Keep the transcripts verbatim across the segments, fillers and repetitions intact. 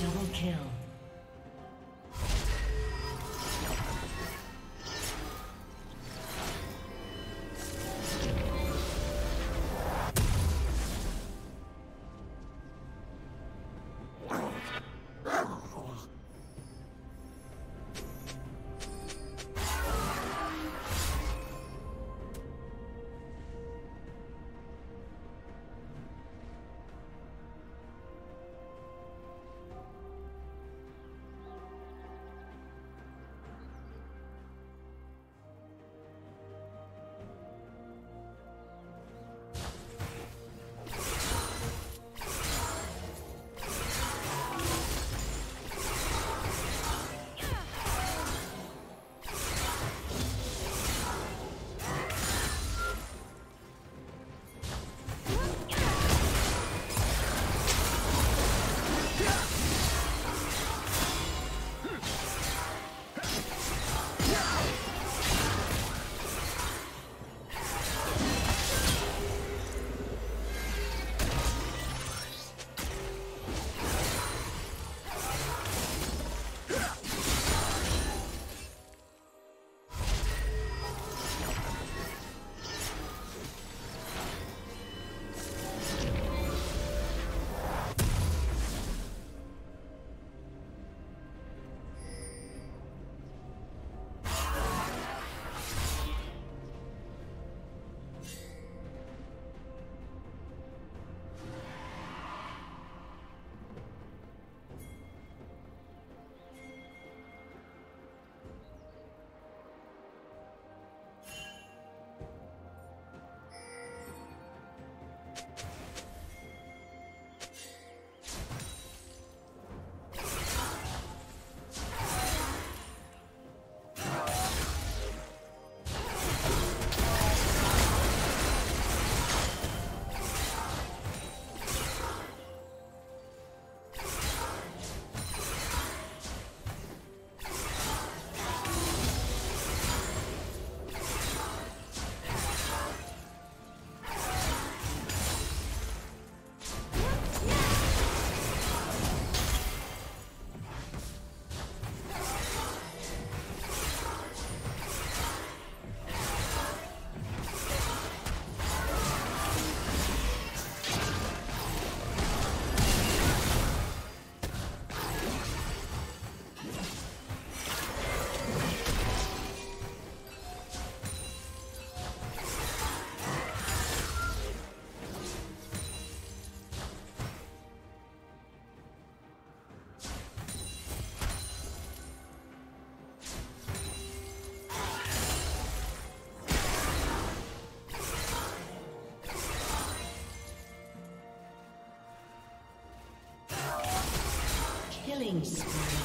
Double kill. Killing spree.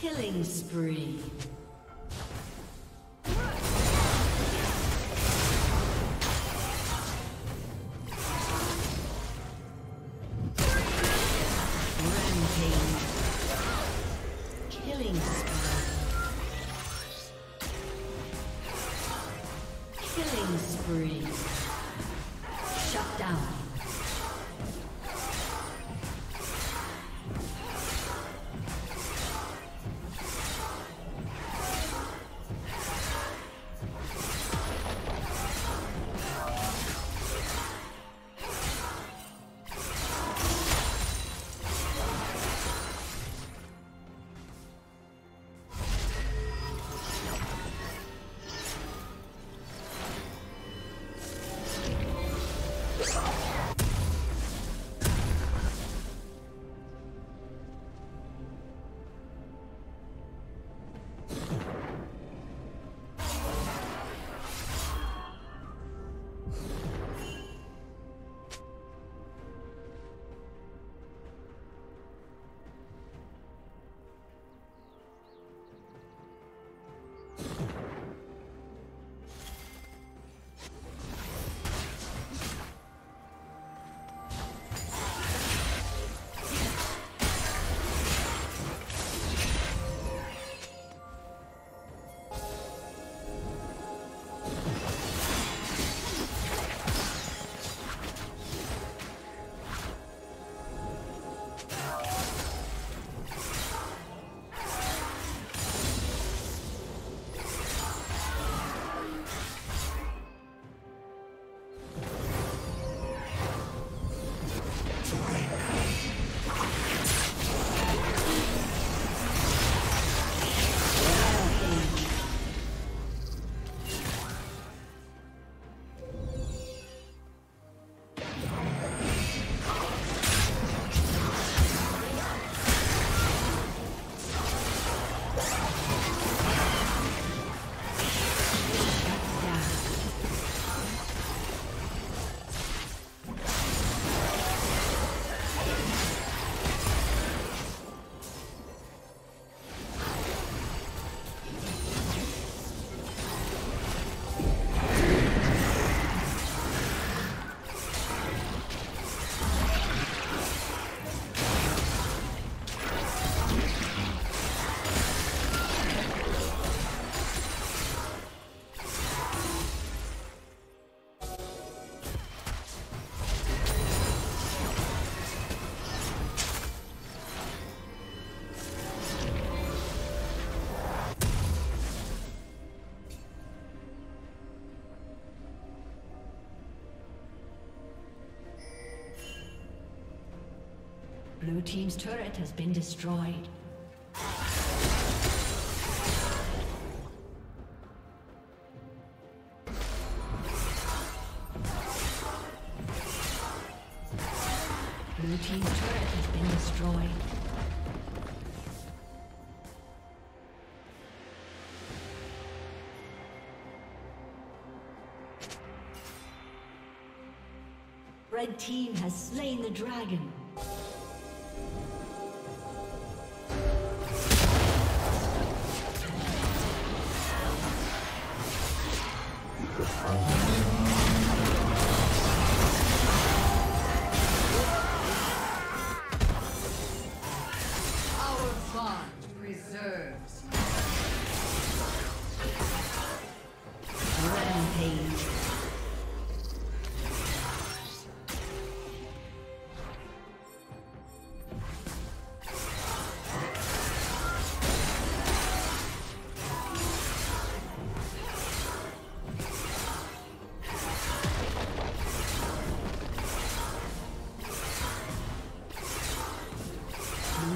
Killing spree. Rampage. Killing spree. Killing spree. Shut down. Blue team's turret has been destroyed. Blue team's turret has been destroyed. Red team has slain the dragon.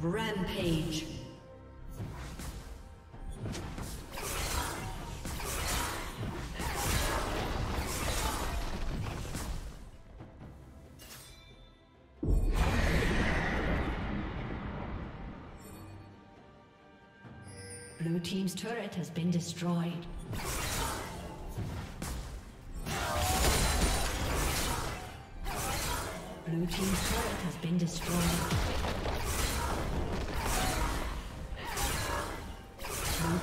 Rampage. Blue team's turret has been destroyed. Blue team's turret has been destroyed. Blue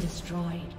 Destroyed.